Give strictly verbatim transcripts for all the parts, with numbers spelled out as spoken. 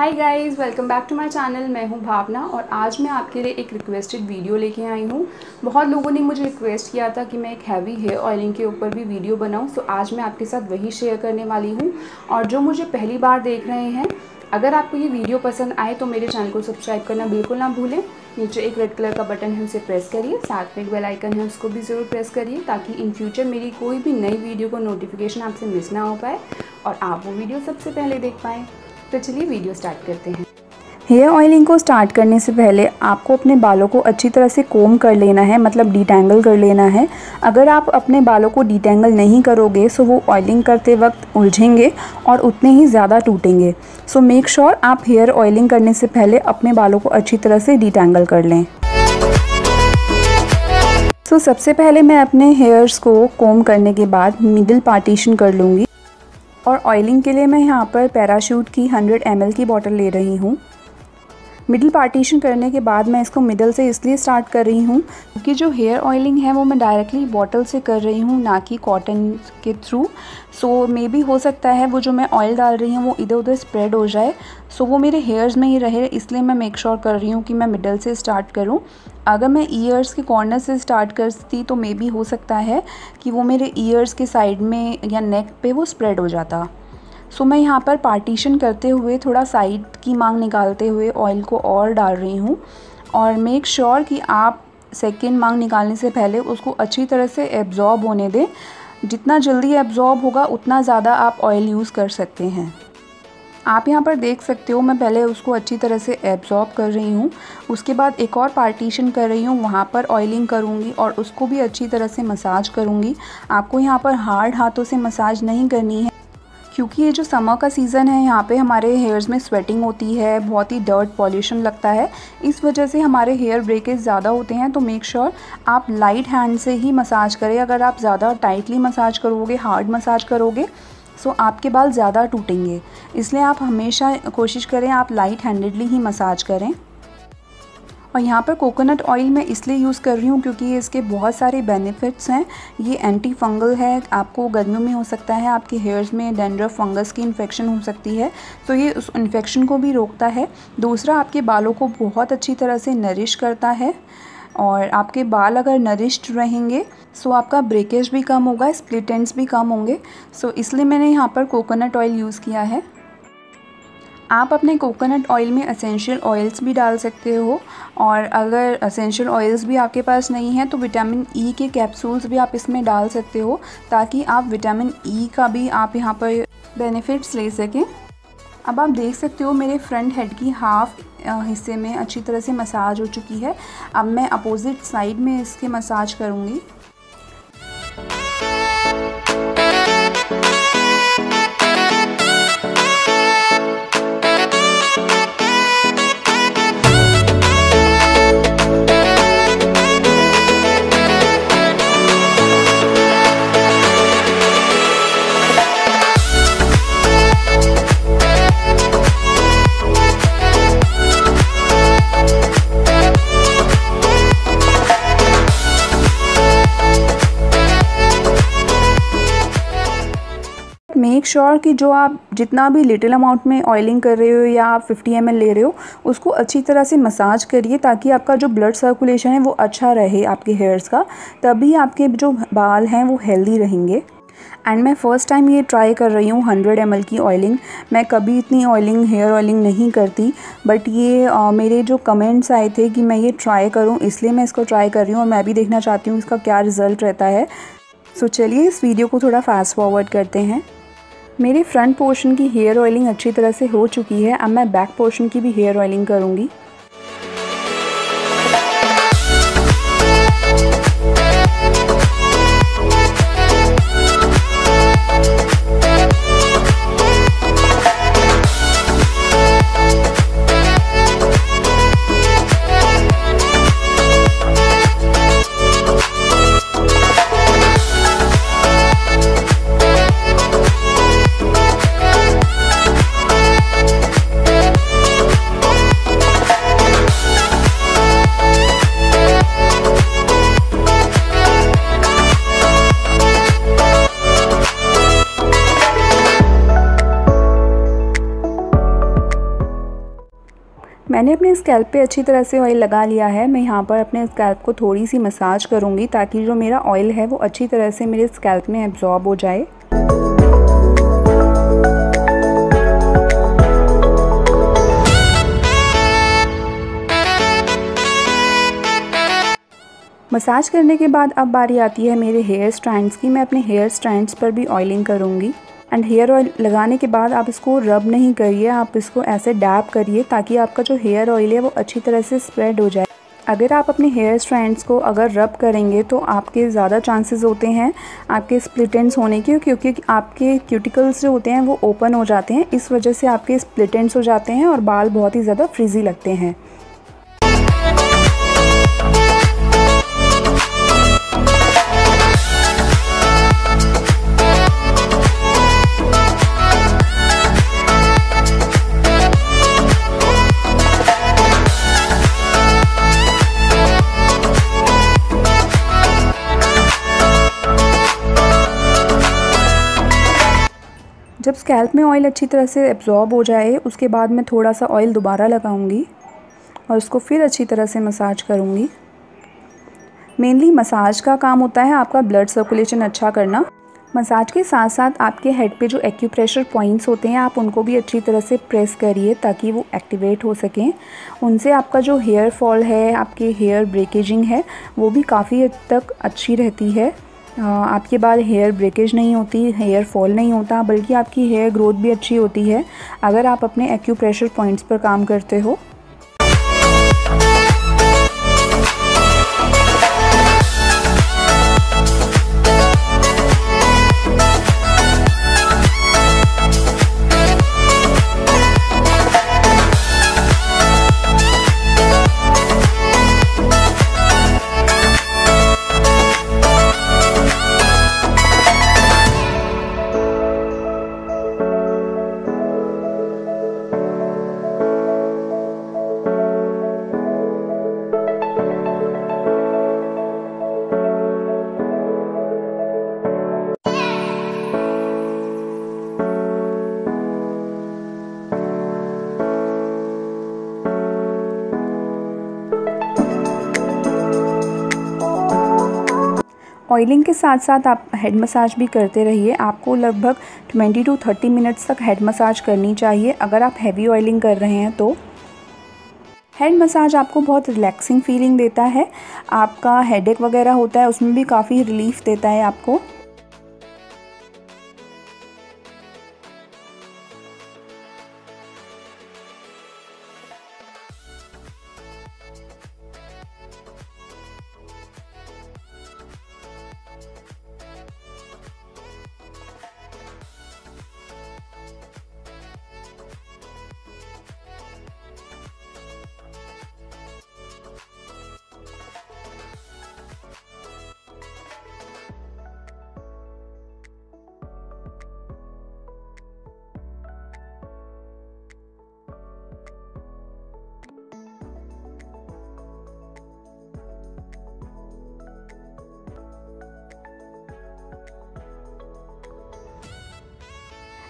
Hi guys, welcome back to my channel. मैं हूं भावना और आज मैं आपके लिए एक रिक्वेस्टेड वीडियो लेके आई हूं। बहुत लोगों ने मुझे रिक्वेस्ट किया था कि मैं एक हैवी हेयर ऑयलिंग के ऊपर भी वीडियो बनाऊं, सो आज मैं आपके साथ वही शेयर करने वाली हूं। और जो मुझे पहली बार देख रहे हैं, अगर आपको ये वीडियो पसंद आए तो मेरे चैनल को सब्सक्राइब करना बिल्कुल ना भूलें। नीचे एक रेड कलर का बटन है, उसे प्रेस करिए, साथ में एक बेल आइकन है, उसको भी ज़रूर प्रेस करिए, ताकि इन फ्यूचर मेरी कोई भी नई वीडियो का नोटिफिकेशन आपसे मिस ना हो पाए और आप वो वीडियो सबसे पहले देख पाएँ। तो चलिए वीडियो स्टार्ट करते हैं। हेयर ऑयलिंग को स्टार्ट करने से पहले आपको अपने बालों को अच्छी तरह से कोम कर लेना है, मतलब डिटेंगल कर लेना है। अगर आप अपने बालों को डिटेंगल नहीं करोगे सो वो ऑयलिंग करते वक्त उलझेंगे और उतने ही ज़्यादा टूटेंगे। सो मेक श्योर आप हेयर ऑयलिंग करने से पहले अपने बालों को अच्छी तरह से डिटेंगल कर लें। सो सबसे पहले मैं अपने हेयर्स को कोम करने के बाद मिडिल पार्टीशन कर लूँगी और ऑयलिंग के लिए मैं यहाँ पर पैराशूट की हंड्रेड एम एल की बॉटल ले रही हूँ। मिडिल पार्टीशन करने के बाद मैं इसको मिडल से इसलिए स्टार्ट कर रही हूँ क्योंकि जो हेयर ऑयलिंग है वो मैं डायरेक्टली बॉटल से कर रही हूँ, ना कि कॉटन के थ्रू। सो मे बी हो सकता है वो जो मैं ऑयल डाल रही हूँ वो इधर उधर स्प्रेड हो जाए, सो so, वो मेरे हेयर्स में ही रहे, इसलिए मैं मेक श्योर कर रही हूँ कि मैं मिडल से स्टार्ट करूँ। अगर मैं ईयर्स के कॉर्नर से स्टार्ट करती तो मे बी हो सकता है कि वो मेरे ईयर्स के साइड में या नेक पे वो स्प्रेड हो जाता। सो मैं यहाँ पर पार्टीशन करते हुए थोड़ा साइड की मांग निकालते हुए ऑयल को और डाल रही हूँ और मेक श्योर कि आप सेकेंड मांग निकालने से पहले उसको अच्छी तरह से एब्ज़ॉर्ब होने दें। जितना जल्दी एब्ज़ॉर्ब होगा उतना ज़्यादा आप ऑयल यूज़ कर सकते हैं। आप यहाँ पर देख सकते हो मैं पहले उसको अच्छी तरह से एब्ज़ॉर्ब कर रही हूँ, उसके बाद एक और पार्टीशन कर रही हूँ, वहाँ पर ऑयलिंग करूँगी और उसको भी अच्छी तरह से मसाज करूँगी। आपको यहाँ पर हार्ड हाथों से मसाज नहीं करनी है क्योंकि ये जो समर का सीज़न है यहाँ पे हमारे हेयर्स में स्वेटिंग होती है, बहुत ही डर्ट पॉल्यूशन लगता है, इस वजह से हमारे हेयर ब्रेकेज ज़्यादा होते हैं। तो मेक श्योर आप लाइट हैंड से ही मसाज करें। अगर आप ज़्यादा टाइटली मसाज करोगे, हार्ड मसाज करोगे सो आपके बाल ज़्यादा टूटेंगे, इसलिए आप हमेशा कोशिश करें आप लाइट हैंडेडली ही मसाज करें। और यहाँ पर कोकोनट ऑयल मैं इसलिए यूज़ कर रही हूँ क्योंकि इसके बहुत सारे बेनिफिट्स हैं। ये एंटी फंगल है, आपको गर्मियों में हो सकता है आपके हेयर्स में डैंड्रफ फंगस की इन्फेक्शन हो सकती है, तो ये उस इन्फेक्शन को भी रोकता है। दूसरा, आपके बालों को बहुत अच्छी तरह से नरिश करता है और आपके बाल अगर नरिश्ड रहेंगे सो आपका ब्रेकेज भी कम होगा, स्प्लिट एंड्स भी कम होंगे। सो इसलिए मैंने यहाँ पर कोकोनट ऑयल यूज़ किया है। आप अपने कोकोनट ऑयल में एसेंशियल ऑयल्स भी डाल सकते हो और अगर एसेंशियल ऑयल्स भी आपके पास नहीं है तो विटामिन ई के कैप्सूल्स भी आप इसमें डाल सकते हो, ताकि आप विटामिन ई का भी आप यहाँ पर बेनिफिट्स ले सकें। अब आप देख सकते हो मेरे फ्रंट हेड की हाफ हिस्से में अच्छी तरह से मसाज हो चुकी है। अब मैं अपोजिट साइड में इसके मसाज करूँगी। मेक श्योर कि जो आप जितना भी लिटिल अमाउंट में ऑयलिंग कर रहे हो या आप फिफ्टी एम एल ले रहे हो उसको अच्छी तरह से मसाज करिए, ताकि आपका जो ब्लड सर्कुलेशन है वो अच्छा रहे आपके हेयर्स का, तभी आपके जो बाल हैं वो हेल्दी रहेंगे। एंड मैं फ़र्स्ट टाइम ये ट्राई कर रही हूँ हंड्रेड एम एल की ऑयलिंग। मैं कभी इतनी ऑयलिंग हेयर ऑयलिंग नहीं करती, बट ये आ, मेरे जो कमेंट्स आए थे कि मैं ये ट्राई करूँ, इसलिए मैं इसको ट्राई कर रही हूँ और मैं भी देखना चाहती हूँ इसका क्या रिज़ल्ट रहता है। सो चलिए इस वीडियो को थोड़ा फास्ट फॉरवर्ड करते हैं। मेरे फ्रंट पोर्शन की हेयर ऑयलिंग अच्छी तरह से हो चुकी है, अब मैं बैक पोर्शन की भी हेयर ऑयलिंग करूँगी। मैंने अपने स्कैल्प पे अच्छी तरह से ऑयल लगा लिया है। मैं यहाँ पर अपने स्कैल्प को थोड़ी सी मसाज करूँगी ताकि जो मेरा ऑयल है वो अच्छी तरह से मेरे स्कैल्प में एब्जॉर्ब हो जाए। मसाज करने के बाद अब बारी आती है मेरे हेयर स्ट्रैंड्स की। मैं अपने हेयर स्ट्रैंड्स पर भी ऑयलिंग करूँगी। एंड हेयर ऑयल लगाने के बाद आप इसको रब नहीं करिए, आप इसको ऐसे डैप करिए ताकि आपका जो हेयर ऑयल है वो अच्छी तरह से स्प्रेड हो जाए। अगर आप अपने हेयर स्ट्रैंड्स को अगर रब करेंगे तो आपके ज़्यादा चांसेस होते हैं आपके स्प्लिट एंड्स होने के, क्योंकि आपके क्यूटिकल्स जो होते हैं वो ओपन हो जाते हैं। इस वजह से आपके स्प्लिट एंड्स हो जाते हैं और बाल बहुत ही ज़्यादा फ्रिजी लगते हैं। जब स्कैल्प में ऑयल अच्छी तरह से एब्जॉर्ब हो जाए उसके बाद मैं थोड़ा सा ऑयल दोबारा लगाऊंगी और उसको फिर अच्छी तरह से मसाज करूंगी। मेनली मसाज का काम होता है आपका ब्लड सर्कुलेशन अच्छा करना। मसाज के साथ साथ आपके हेड पे जो एक्यूप्रेशर पॉइंट्स होते हैं आप उनको भी अच्छी तरह से प्रेस करिए ताकि वो एक्टिवेट हो सकें। उनसे आपका जो हेयर फॉल है, आपके हेयर ब्रेकेजिंग है, वो भी काफ़ी हद तक अच्छी रहती है। आपके बाल हेयर ब्रेकेज नहीं होती, हेयर फॉल नहीं होता, बल्कि आपकी हेयर ग्रोथ भी अच्छी होती है अगर आप अपने एक्यूप्रेशर पॉइंट्स पर काम करते हो। ऑयलिंग के साथ साथ आप हेड मसाज भी करते रहिए। आपको लगभग बीस टू तीस मिनट्स तक हेड मसाज करनी चाहिए अगर आप हैवी ऑयलिंग कर रहे हैं तो। हेड मसाज आपको बहुत रिलैक्सिंग फीलिंग देता है। आपका हेडेक वगैरह होता है उसमें भी काफ़ी रिलीफ देता है आपको।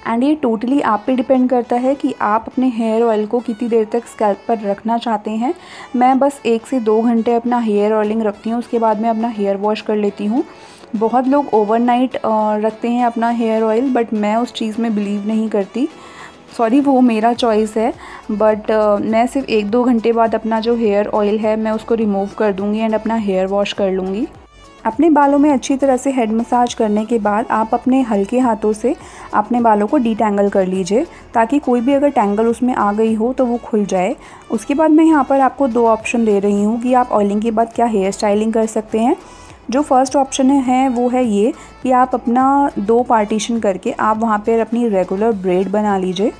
एंड ये टोटली आप पे डिपेंड करता है कि आप अपने हेयर ऑयल को कितनी देर तक स्कैल्प पर रखना चाहते हैं। मैं बस एक से दो घंटे अपना हेयर ऑयलिंग रखती हूँ, उसके बाद मैं अपना हेयर वॉश कर लेती हूँ। बहुत लोग ओवरनाइट रखते हैं अपना हेयर ऑयल, बट मैं उस चीज़ में बिलीव नहीं करती। सॉरी, वो मेरा चॉइस है, बट मैं सिर्फ एक दो घंटे बाद अपना जो हेयर ऑयल है मैं उसको रिमूव कर दूँगी एंड अपना हेयर वॉश कर लूँगी। अपने बालों में अच्छी तरह से हेड मसाज करने के बाद आप अपने हल्के हाथों से अपने बालों को डिटैंगल कर लीजिए ताकि कोई भी अगर टैंगल उसमें आ गई हो तो वो खुल जाए। उसके बाद मैं यहाँ पर आपको दो ऑप्शन दे रही हूँ कि आप ऑयलिंग के बाद क्या हेयर स्टाइलिंग कर सकते हैं। जो फर्स्ट ऑप्शन है वो है ये कि आप अपना दो पार्टीशन करके आप वहाँ पर अपनी रेगुलर ब्रेड बना लीजिए।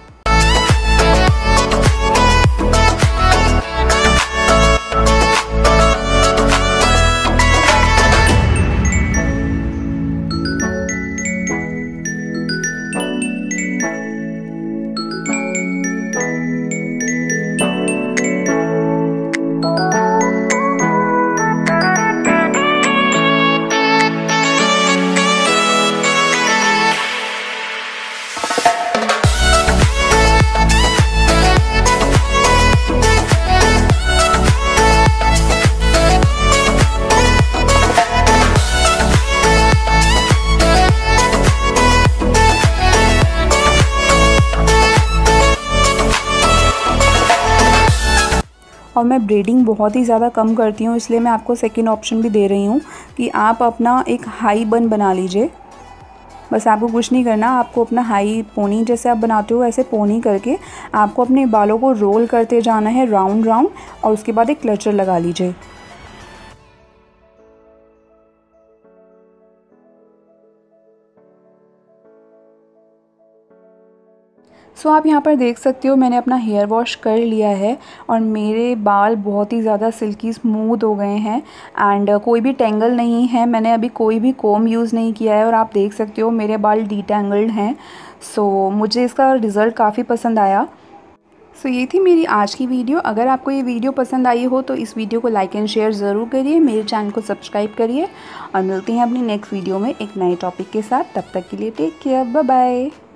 और मैं ब्रीडिंग बहुत ही ज़्यादा कम करती हूँ, इसलिए मैं आपको सेकेंड ऑप्शन भी दे रही हूँ कि आप अपना एक हाई बन बना लीजिए। बस आपको कुछ नहीं करना, आपको अपना हाई पोनी जैसे आप बनाते हो ऐसे पोनी करके आपको अपने बालों को रोल करते जाना है राउंड राउंड, और उसके बाद एक क्लचर लगा लीजिए। सो so, आप यहाँ पर देख सकते हो मैंने अपना हेयर वॉश कर लिया है और मेरे बाल बहुत ही ज़्यादा सिल्की स्मूथ हो गए हैं एंड कोई भी टेंगल नहीं है। मैंने अभी कोई भी कोम यूज़ नहीं किया है और आप देख सकते हो मेरे बाल डिटेंगल्ड हैं। सो so, मुझे इसका रिज़ल्ट काफ़ी पसंद आया। सो so, ये थी मेरी आज की वीडियो। अगर आपको ये वीडियो पसंद आई हो तो इस वीडियो को लाइक एंड शेयर ज़रूर करिए, मेरे चैनल को सब्सक्राइब करिए और मिलते हैं अपनी नेक्स्ट वीडियो में एक नए टॉपिक के साथ। तब तक के लिए टेक केयर, बाय बाय।